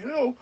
you know,